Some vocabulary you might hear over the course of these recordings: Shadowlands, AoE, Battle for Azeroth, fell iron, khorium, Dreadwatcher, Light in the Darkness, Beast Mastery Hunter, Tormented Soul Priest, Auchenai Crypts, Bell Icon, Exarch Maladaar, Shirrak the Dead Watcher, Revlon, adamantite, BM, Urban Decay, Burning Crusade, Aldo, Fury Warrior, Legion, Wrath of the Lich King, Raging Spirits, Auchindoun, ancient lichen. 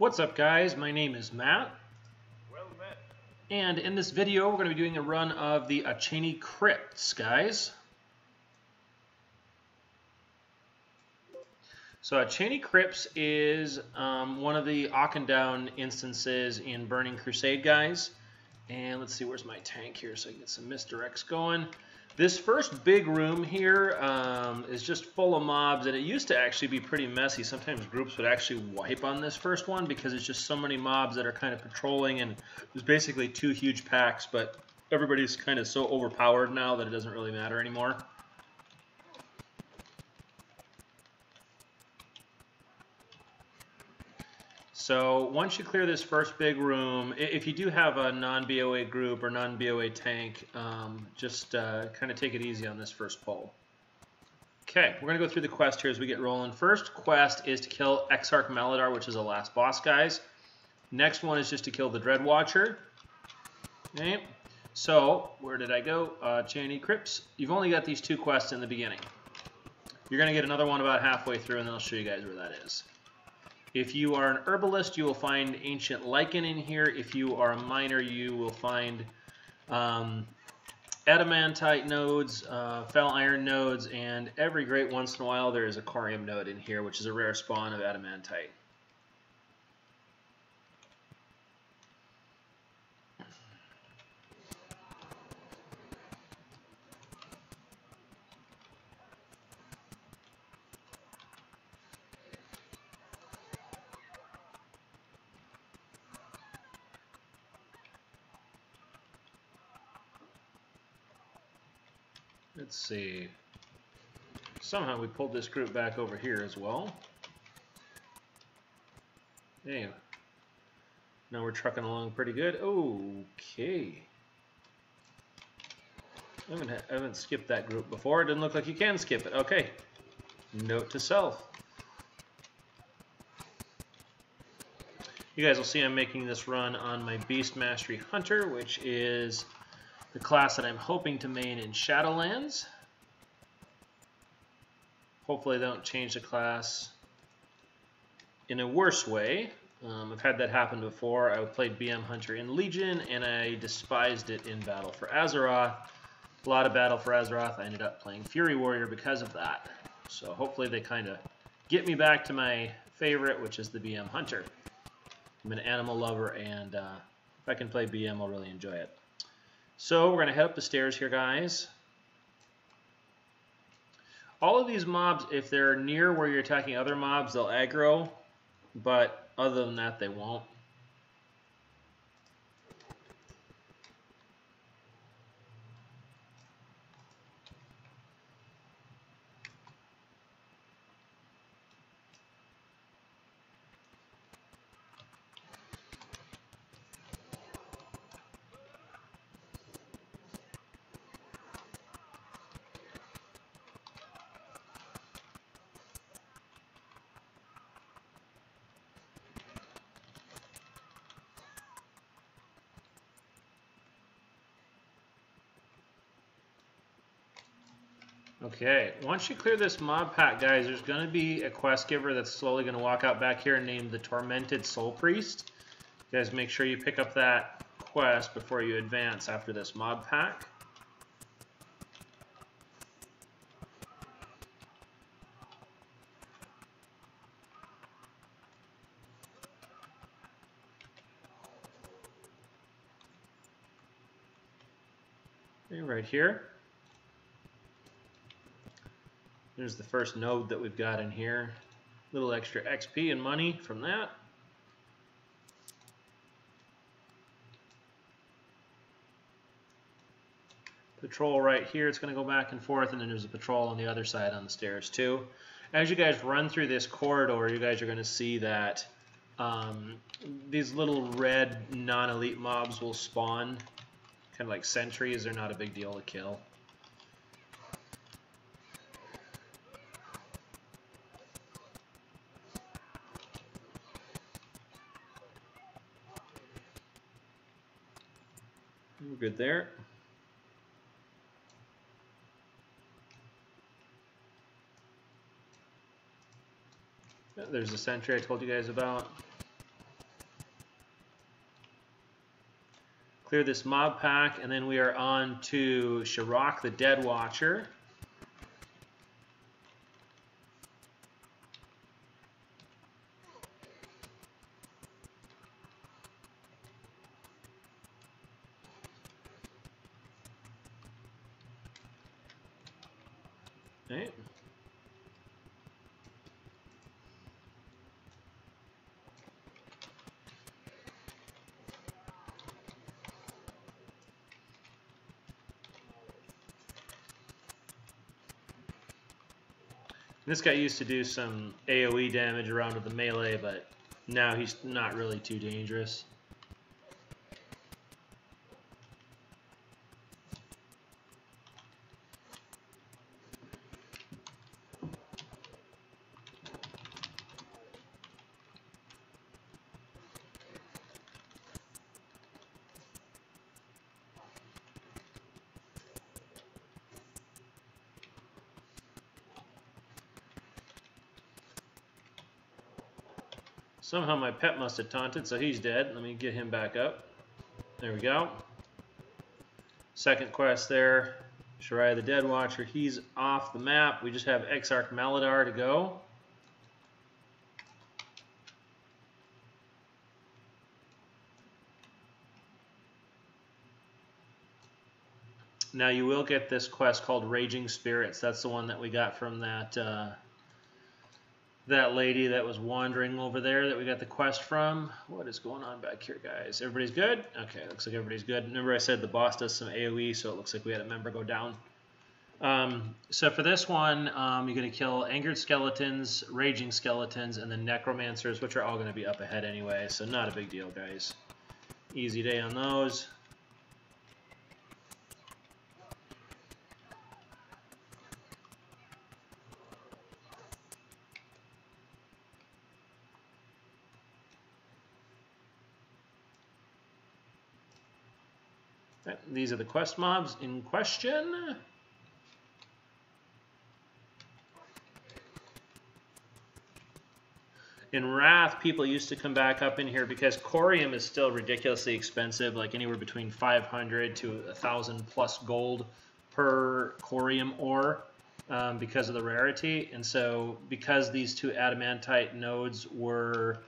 What's up, guys? My name is Matt. Well met. And in this video, we're going to be doing a run of the Auchenai Crypts, guys. So Auchenai Crypts is one of the Auchindoun instances in Burning Crusade, guys. And let's see, where's my tank here so I can get some misdirects going. This first big room here is just full of mobs, and it used to actually be pretty messy. Sometimes groups would actually wipe on this first one because it's just so many mobs that are kind of patrolling, and there's basically two huge packs, but everybody's kind of so overpowered now that it doesn't really matter anymore. So once you clear this first big room, if you do have a non-BOA group or non-BOA tank, just kind of take it easy on this first pull. Okay, we're going to go through the quest here as we get rolling. First quest is to kill Exarch Maladaar, which is the last boss, guys. Next one is just to kill the Dreadwatcher. Okay, so where did I go? Auchenai Crypts. You've only got these two quests in the beginning. You're going to get another one about halfway through, and then I'll show you guys where that is. If you are an herbalist, you will find ancient lichen in here. If you are a miner, you will find adamantite nodes, fell iron nodes, and every great once in a while there is a khorium node in here, which is a rare spawn of adamantite. Let's see, somehow we pulled this group back over here as well. Anyway, now we're trucking along pretty good. Okay. I haven't skipped that group before. It didn't look like you can skip it. Okay, note to self. You guys will see I'm making this run on my Beast Mastery Hunter, which is the class that I'm hoping to main in Shadowlands. Hopefully they don't change the class in a worse way. I've had that happen before. I played BM Hunter in Legion, and I despised it in Battle for Azeroth. A lot of Battle for Azeroth. I ended up playing Fury Warrior because of that. So hopefully they kind of get me back to my favorite, which is the BM Hunter. I'm an animal lover, and if I can play BM, I'll really enjoy it. So we're going to head up the stairs here, guys. All of these mobs, if they're near where you're attacking other mobs, they'll aggro, but other than that, they won't. Okay, once you clear this mob pack, guys, there's going to be a quest giver that's slowly going to walk out back here named the Tormented Soul Priest. You guys make sure you pick up that quest before you advance after this mob pack. Okay, right here. There's the first node that we've got in here. A little extra XP and money from that. Patrol right here, it's going to go back and forth, and then there's a patrol on the other side on the stairs too. As you guys run through this corridor, you guys are going to see that these little red non-elite mobs will spawn, kind of like sentries. They're not a big deal to kill. We're good there. There's the sentry I told you guys about. Clear this mob pack, and then we are on to Shirrak the Dead Watcher. This guy used to do some AoE damage around with the melee, but now he's not really too dangerous. Somehow my pet must have taunted, so he's dead. Let me get him back up. There we go. Second quest there. Shirrak the Dead Watcher, he's off the map. We just have Exarch Maladaar to go. Now you will get this quest called Raging Spirits. That's the one that we got from that... that lady that was wandering over there that we got the quest from. What is going on back here, guys? Everybody's good? Okay, looks like everybody's good. Remember I said the boss does some AoE, so it looks like we had a member go down. So for this one, you're going to kill Angered Skeletons, Raging Skeletons, and then Necromancers, which are all going to be up ahead anyway, so not a big deal, guys. Easy day on those. These are the quest mobs in question. In Wrath, people used to come back up in here because khorium is still ridiculously expensive, like anywhere between 500 to 1,000 plus gold per khorium ore because of the rarity. And so because these two adamantite nodes were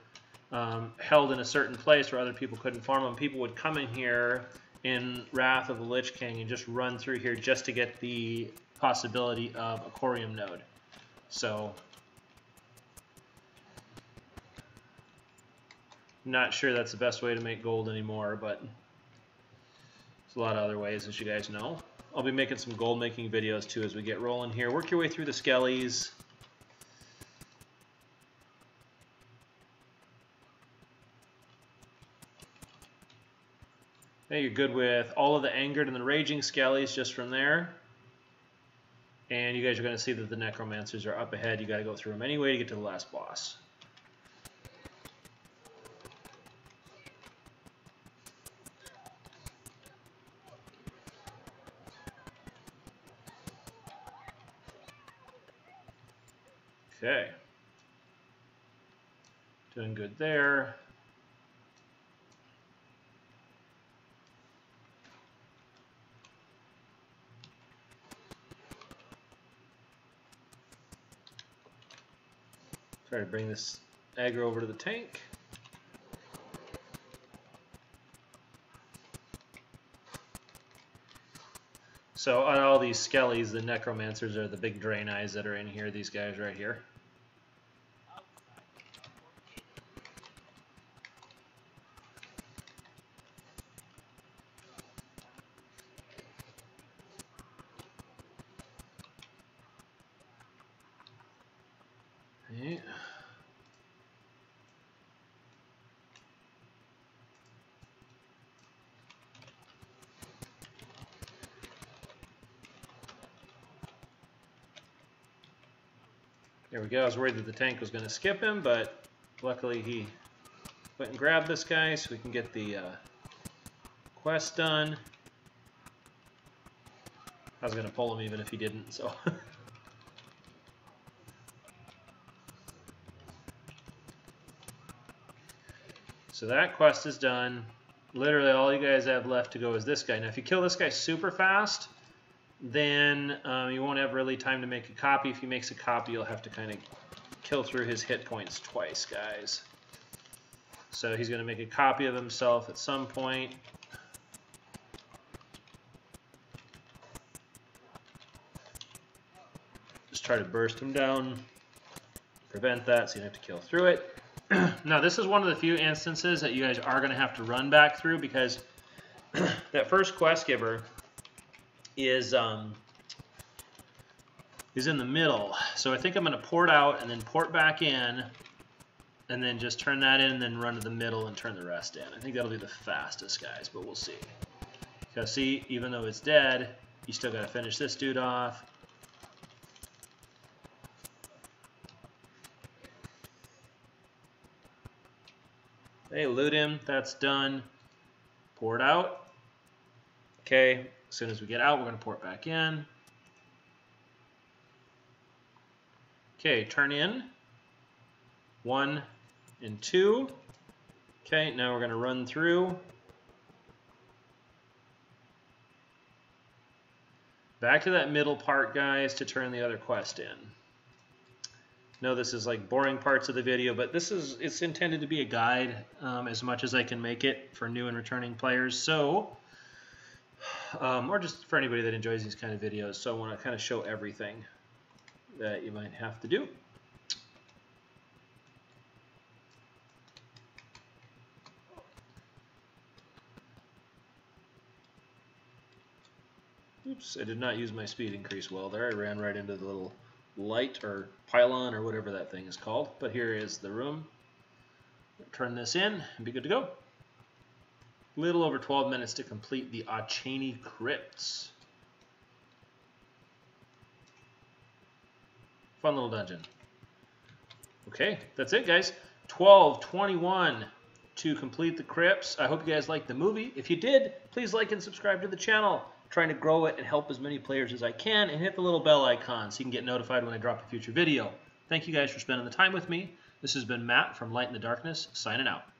held in a certain place where other people couldn't farm them, people would come in here in Wrath of the Lich King and just run through here just to get the possibility of a khorium node. So, not sure that's the best way to make gold anymore, but there's a lot of other ways, as you guys know. I'll be making some gold making videos too as we get rolling here. Work your way through the skellies. You're good with all of the Angered and the Raging Skellies just from there. And you guys are going to see that the Necromancers are up ahead. You got to go through them anyway to get to the last boss. Okay. Doing good there. Try to bring this aggro over to the tank. So on all these skellies, the necromancers are the big drain eyes that are in here, these guys right here. There we go. I was worried that the tank was going to skip him, but luckily he went and grabbed this guy so we can get the quest done. I was going to pull him even if he didn't, so... So that quest is done. literally all you guys have left to go is this guy. Now, if you kill this guy super fast, then you won't have really time to make a copy. If he makes a copy, you'll have to kind of kill through his hit points twice, guys. So he's going to make a copy of himself at some point. Just try to burst him down, prevent that so you don't have to kill through it. Now, this is one of the few instances that you guys are going to have to run back through, because that first quest giver is in the middle. So I think I'm going to port out and then port back in, and then just turn that in and then run to the middle and turn the rest in. I think that'll be the fastest, guys, but we'll see. Because see, even though it's dead, you still got to finish this dude off. Hey, loot him. That's done. Pour it out. Okay, as soon as we get out, we're going to pour it back in. Okay, turn in. 1 and 2. Okay, now we're going to run through. Back to that middle part, guys, to turn the other quest in. No, this is like boring parts of the video, but this is, it's intended to be a guide as much as I can make it for new and returning players. So, or just for anybody that enjoys these kind of videos. So I want to kind of show everything that you might have to do. Oops, I did not use my speed increase well there. I ran right into the little light or pylon or whatever that thing is called. But here is the room. Turn this in and be good to go. A little over 12 minutes to complete the Auchenai Crypts. Fun little dungeon. Okay, that's it, guys. 12:21 to complete the crypts. I hope you guys liked the movie. If you did, please like and subscribe to the channel. Trying to grow it and help as many players as I can, and hit the little bell icon so you can get notified when I drop a future video. Thank you guys for spending the time with me. This has been Matt from Light in the Darkness, signing out.